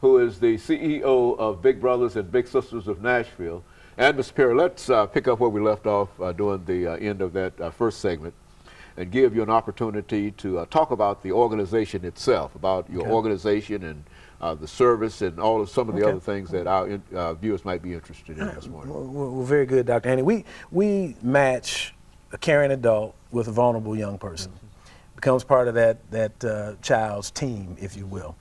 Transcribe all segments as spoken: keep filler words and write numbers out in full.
Who is the C E O of Big Brothers and Big Sisters of Nashville. And Miz Perry, let's uh, pick up where we left off uh, during the uh, end of that uh, first segment and give you an opportunity to uh, talk about the organization itself, about your okay. organization and uh, the service and all of some of the okay. other things that our in, uh, viewers might be interested in this morning. Well, well, very good, Doctor Haney. We, we match a caring adult with a vulnerable young person. Mm-hmm. Becomes part of that, that uh, child's team, if you will.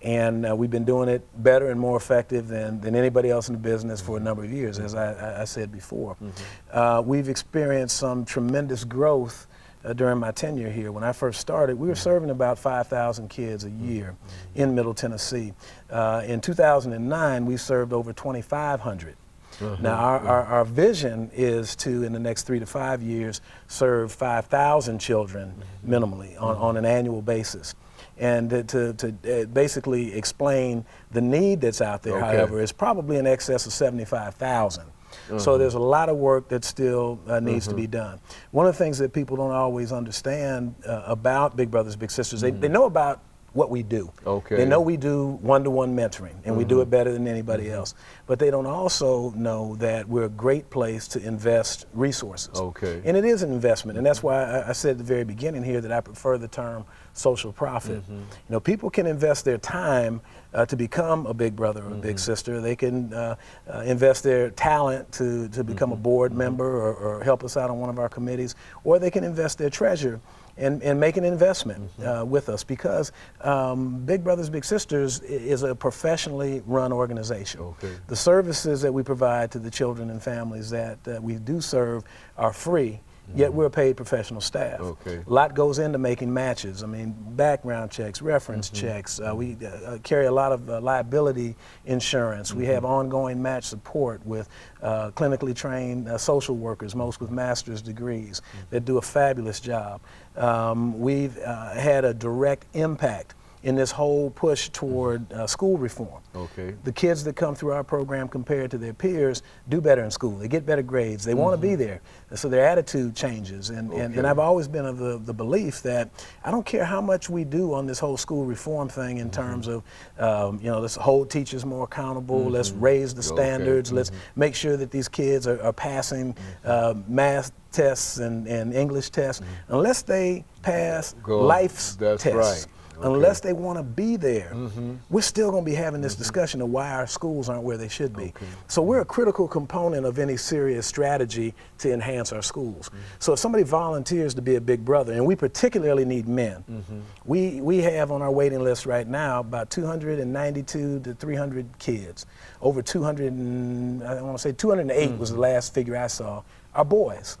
And uh, we've been doing it better and more effective than, than anybody else in the business for a number of years, as I, I said before. Mm-hmm. uh, we've experienced some tremendous growth uh, during my tenure here. When I first started, we were serving about five thousand kids a year mm-hmm. in Middle Tennessee. Uh, in two thousand nine, we served over twenty-five hundred. Mm-hmm. Now, our, our, our vision is to, in the next three to five years, serve five thousand children mm-hmm. minimally on, mm-hmm. on an annual basis. And to, to basically explain the need that's out there, okay. however, is probably in excess of seventy-five thousand. Mm-hmm. So there's a lot of work that still uh, needs mm-hmm. to be done. One of the things that people don't always understand uh, about Big Brothers Big Sisters, mm-hmm. they, they know about what we do. Okay. They know we do one-to-one mentoring, and mm-hmm. we do it better than anybody mm-hmm. else. But they don't also know that we're a great place to invest resources. Okay. And it is an investment, and that's why I, I said at the very beginning here that I prefer the term social profit. Mm-hmm. You know, people can invest their time uh, to become a big brother or a mm-hmm. big sister. They can uh, uh, invest their talent to, to become mm-hmm. a board mm-hmm. member or, or help us out on one of our committees, or they can invest their treasure And, and make an investment mm-hmm. uh, with us, because um, Big Brothers Big Sisters is a professionally run organization. Okay. The services that we provide to the children and families that uh, we do serve are free, mm-hmm. yet we're paid professional staff. Okay. A lot goes into making matches. I mean, background checks, reference mm-hmm. checks. Uh, we uh, carry a lot of uh, liability insurance. Mm-hmm. We have ongoing match support with uh, clinically trained uh, social workers, most with master's degrees, mm-hmm. that do a fabulous job. Um, we've uh, had a direct impact in this whole push toward uh, school reform. Okay. The kids that come through our program compared to their peers do better in school. They get better grades. They mm-hmm. want to be there. So their attitude changes. And, okay. and, and I've always been of the, the belief that I don't care how much we do on this whole school reform thing in mm-hmm. terms of, um, you know, let's hold teachers more accountable, mm-hmm. let's raise the standards, okay. mm-hmm. let's make sure that these kids are, are passing uh, math tests and, and English tests, mm-hmm. unless they pass Go. life's That's tests. Right. Okay. Unless they want to be there, mm-hmm. we're still going to be having this mm-hmm. discussion of why our schools aren't where they should be. Okay. So we're a critical component of any serious strategy to enhance our schools. Mm-hmm. So if somebody volunteers to be a big brother, and we particularly need men, mm-hmm. we, we have on our waiting list right now about two hundred ninety-two to three hundred kids. Over two hundred, and, I want to say two hundred eight mm-hmm. was the last figure I saw, are boys.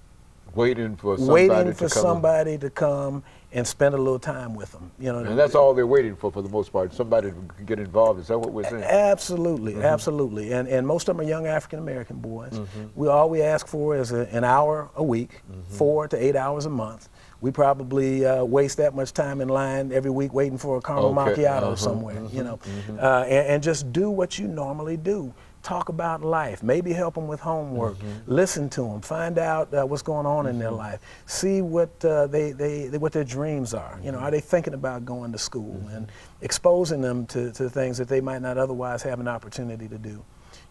Waiting for somebody, waiting for to, come somebody to come and spend a little time with them. You know, and that's all they're waiting for, for the most part, somebody to get involved. Is that what we're saying? Absolutely, mm-hmm. absolutely. And, and most of them are young African-American boys. Mm-hmm. We, all we ask for is a, an hour a week, mm-hmm. four to eight hours a month. We probably uh, waste that much time in line every week waiting for a caramel okay. macchiato uh-huh. somewhere, mm-hmm. you know, mm-hmm. uh, and, and just do what you normally do. Talk about life, maybe help them with homework, mm-hmm. listen to them, find out uh, what's going on mm-hmm. in their life, see what, uh, they, they, they, what their dreams are. Mm-hmm. You know, are they thinking about going to school mm-hmm. and exposing them to, to things that they might not otherwise have an opportunity to do.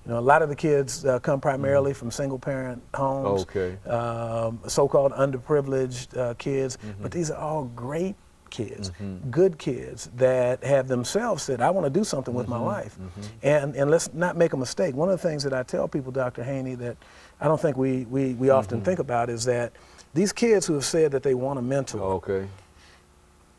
You know, a lot of the kids uh, come primarily mm-hmm. from single-parent homes, okay. um, so-called underprivileged uh, kids, mm-hmm. but these are all great kids, mm-hmm. good kids that have themselves said, I want to do something with mm-hmm. my life. Mm-hmm. And, and let's not make a mistake. One of the things that I tell people, Doctor Haney, that I don't think we, we, we mm-hmm. often think about is that these kids who have said that they want a mentor, okay.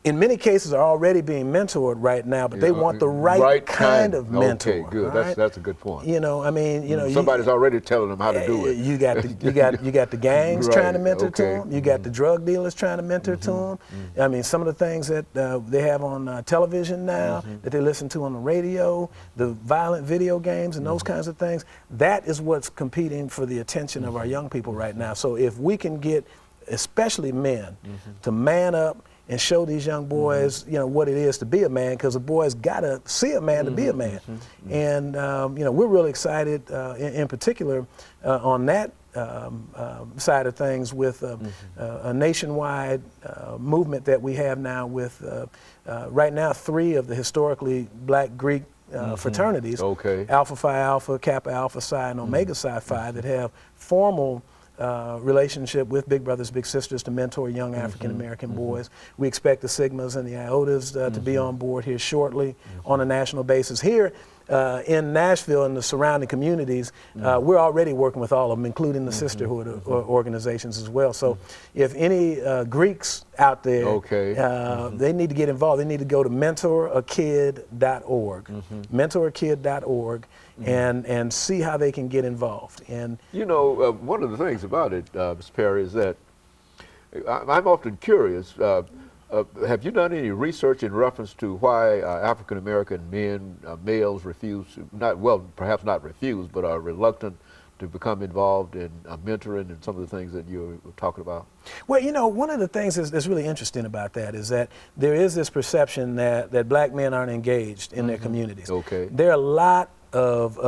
in many cases are already being mentored right now, but they want the right, right kind, kind of mentor. Okay, good. Right? That's, that's a good point. You know, I mean, you know, somebody's you, already telling them how to do it. You got the, you got you got the gangs right. trying to mentor okay. to them. You got mm-hmm. the drug dealers trying to mentor mm-hmm. to them. Mm-hmm. I mean, some of the things that uh, they have on uh, television now, mm-hmm. that they listen to on the radio, the violent video games and mm-hmm. those kinds of things, that is what's competing for the attention mm-hmm. of our young people right now. So if we can get, especially men, mm-hmm. to man up and show these young boys, mm-hmm. you know, what it is to be a man, because a boy's got to see a man mm-hmm. to be a man. Mm-hmm. And, um, you know, we're really excited, uh, in, in particular, uh, on that Um, um, side of things with uh, mm-hmm. uh, a nationwide uh, movement that we have now with uh, uh, right now three of the historically black Greek uh, mm-hmm. fraternities, okay. Alpha Phi Alpha, Kappa Alpha Psi, and Omega mm-hmm. Psi Phi, that have formal Uh, relationship with Big Brothers, Big Sisters to mentor young African-American mm-hmm. boys. We expect the Sigmas and the Iotas uh, mm-hmm. to be on board here shortly mm-hmm. on a national basis. Here uh, in Nashville and the surrounding communities, mm-hmm. uh, we're already working with all of them, including the mm-hmm. sisterhood mm-hmm. or organizations as well. So mm-hmm. if any uh, Greeks out there, okay. uh, mm-hmm. they need to get involved. They need to go to mentor a kid dot org, mm-hmm. mentor a kid dot org, and and see how they can get involved. And you know, uh, one of the things about it, uh, Miz Perry, is that I, I'm often curious. Uh, uh, have you done any research in reference to why uh, African American men, uh, males, refuse not well, perhaps not refuse, but are reluctant to become involved in uh, mentoring and some of the things that you were talking about? Well, you know, one of the things that's, that's really interesting about that is that there is this perception that that black men aren't engaged in mm-hmm. their communities. Okay, there are a lot of uh, uh,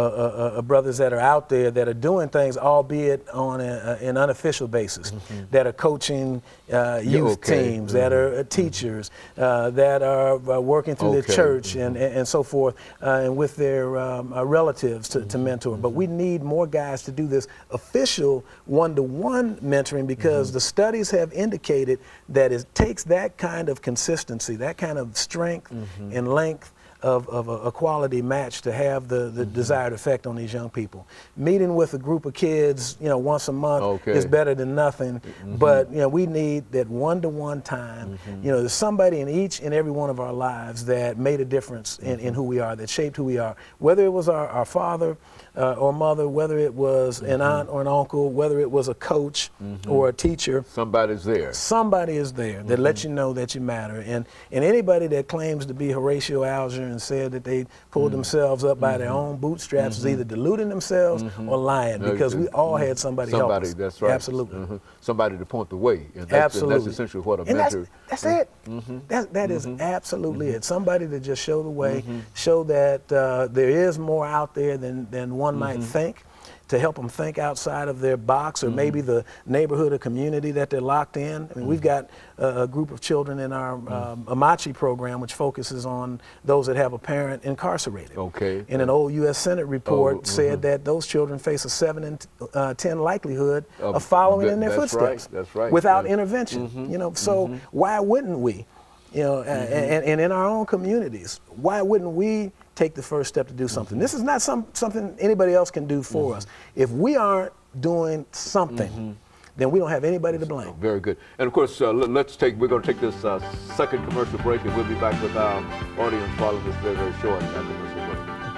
uh, brothers that are out there that are doing things, albeit on a, uh, an unofficial basis, mm-hmm. that are coaching uh, youth okay. teams, mm-hmm. that are uh, teachers, uh, that are uh, working through okay. the church mm-hmm. and, and so forth, uh, and with their um, uh, relatives to, mm-hmm. to mentor. But we need more guys to do this official one-to-one mentoring, because mm-hmm. the studies have indicated that it takes that kind of consistency, that kind of strength mm-hmm. and length Of, of a, a quality match to have the, the mm-hmm. desired effect on these young people. Meeting with a group of kids, you know, once a month okay. is better than nothing, mm-hmm. but, you know, we need that one-to-one time. Mm-hmm. You know, there's somebody in each and every one of our lives that made a difference in, in who we are, that shaped who we are, whether it was our, our father uh, or mother, whether it was mm-hmm. an aunt or an uncle, whether it was a coach mm-hmm. or a teacher. Somebody's there. Somebody is there mm-hmm. that lets you know that you matter. And, and anybody that claims to be Horatio Alger and said that they pulled mm-hmm. themselves up by mm-hmm. their own bootstraps mm-hmm. is either deluding themselves mm-hmm. or lying, because we all mm-hmm. had somebody, somebody help us. That's right. Absolutely. Mm-hmm. Somebody to point the way. And that's, absolutely. And that's essentially what a and mentor. That's, that's mm-hmm. it. Mm-hmm. That, that mm-hmm. is absolutely mm-hmm. it. Somebody to just show the way, mm-hmm. show that uh, there is more out there than, than one mm-hmm. might think, to help them think outside of their box, or mm-hmm. maybe the neighborhood or community that they're locked in. I mean, mm-hmm. we've got a, a group of children in our mm-hmm. um, Amachi program, which focuses on those that have a parent incarcerated. Okay. And an old U S Senate report oh, said mm-hmm. that those children face a seven in uh, ten likelihood um, of following that, in their that's footsteps. Right, that's right. Without that's intervention, mm-hmm. you know. So mm-hmm. why wouldn't we, you know, mm-hmm. and, and in our own communities, why wouldn't we take the first step to do something? Mm-hmm. This is not some, something anybody else can do for mm-hmm. us. If we aren't doing something, mm-hmm. then we don't have anybody to blame. Very good. And of course, uh, let's take, we're going to take this uh, second commercial break, and we'll be back with our audience following this very, very short commercial break.